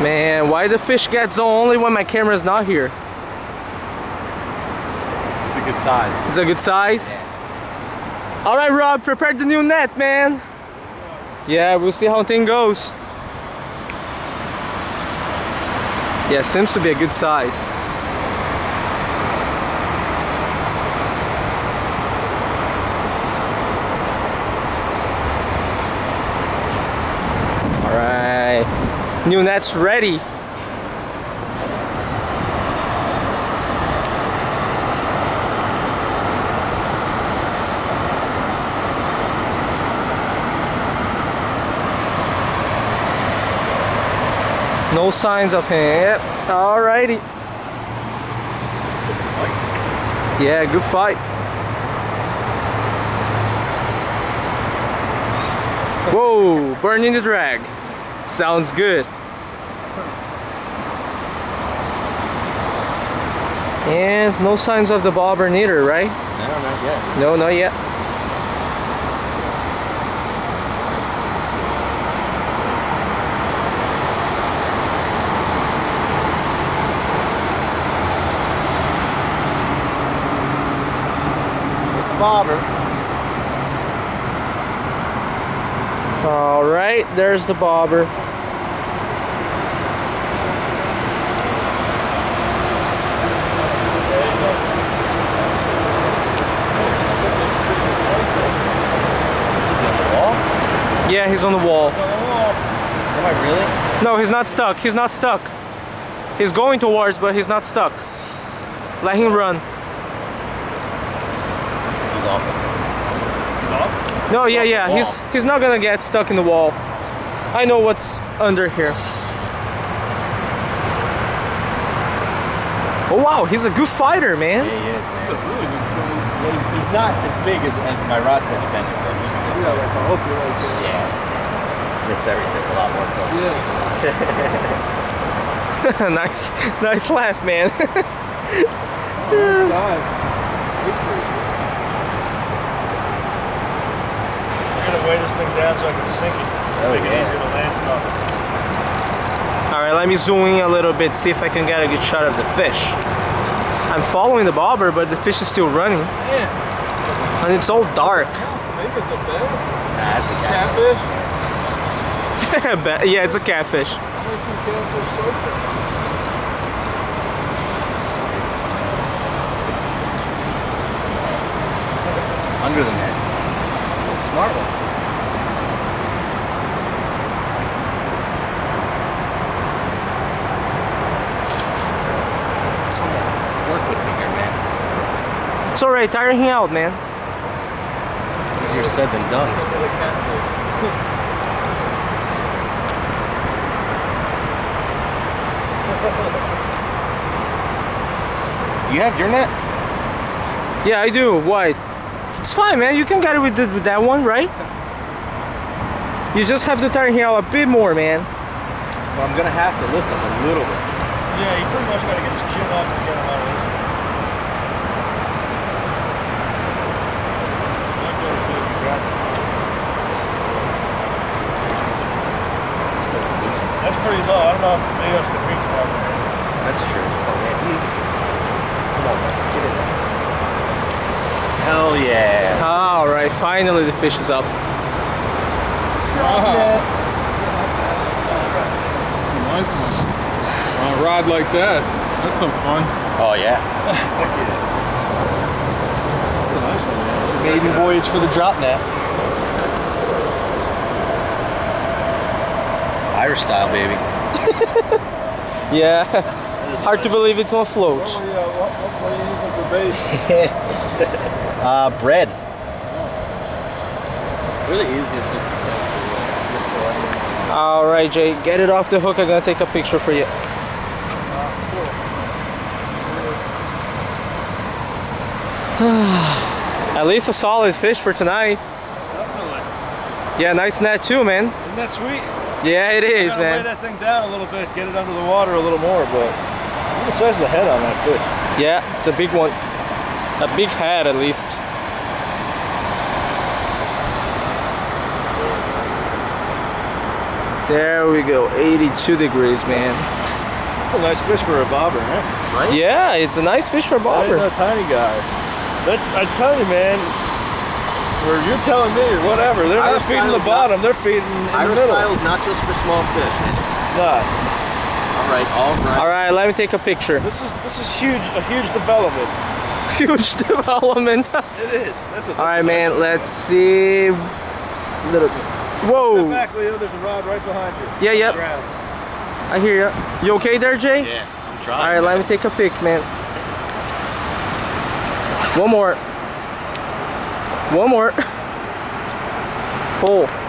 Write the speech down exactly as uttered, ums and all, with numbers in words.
Man, why the fish get zone only when my camera's not here? It's a good size. It's a good size? Yeah. Alright Rob, prepare the new net, man. Yeah, we'll see how thing goes. Yeah, seems to be a good size. Alright. New net's ready. No signs of him. Yep. Alrighty. Yeah, good fight. Whoa, burning the drag. Sounds good. And no signs of the bobber either, right? No, not yet. No, not yet. Bobber. All right, there's the bobber. Yeah, he's on the wall. Am I really? No, he's not stuck. He's not stuck. He's going towards, but he's not stuck. Let him run. Off. Off? No, yeah, yeah. He's he's not gonna get stuck in the wall. I know what's under here. Oh wow, he's a good fighter, man. Yeah, he is, man. Yeah, he's, he's not as big as as my rod touch bending, but he's just, yeah, makes everything a lot more fun. Yeah. nice, nice laugh, man. Yeah. Weigh this thing down so I can sink it. Oh, make it yeah. easier to land stuff. Alright, let me zoom in a little bit, see if I can get a good shot of the fish. I'm following the bobber, but the fish is still running. Yeah. And it's all dark. Maybe it's a bass. Nah, it's a catfish. Yeah, it's a catfish. Under the net. That's a smart one. It's alright, tire him out, man. Easier said than done. Do you have your net? Yeah, I do. Why? It's fine, man. You can get it with, the, with that one, right? You just have to tire him out a bit more, man. Well, I'm gonna have to lift him a little bit. Yeah, you pretty much gotta get his chin up to get him out of this. That's pretty low. I don't know if the videos can reach over there. That's true. Oh man, he's a good size. Come on, man. Get in there. Hell yeah. Alright, finally the fish is up. Wow. Nice one. On a rod like that. That's some fun. Oh yeah. Nice one, man. Maiden voyage for the drop net. Irish style, baby. Yeah. Hard to believe it's on float. What were you, what, what were you using for bait? uh, bread. Oh. Really easy. It's just, uh, just all right, Jay. Get it off the hook. I'm gonna take a picture for you. Uh, cool. At least a solid fish for tonight. Definitely. Yeah, nice net too, man. Isn't that sweet? Yeah, it is, man. Weigh that thing down a little bit, get it under the water a little more, but look at the size of the head on that fish. Yeah, it's a big one. A big head, at least. There we go, eighty-two degrees, man. That's a nice fish for a bobber, huh? Right? Yeah, it's a nice fish for a bobber. That is a tiny guy. That, I tell you, man, where you're telling me or whatever, they're Irish not feeding the bottom, not, they're feeding in Irish the middle. Irish style is not just for small fish, man. It's not. All right, all right. All right, let me take a picture. This is this is huge, a huge development. Huge development. It is. That's a, that's all right, man. Development. Let's see. A little bit. Whoa. Step back, Leo. There's a rod right behind you. Yeah, yep. I hear you. You okay there, Jay? Yeah, I'm trying. All right, man. Let me take a pic, man. One more. One more. Full.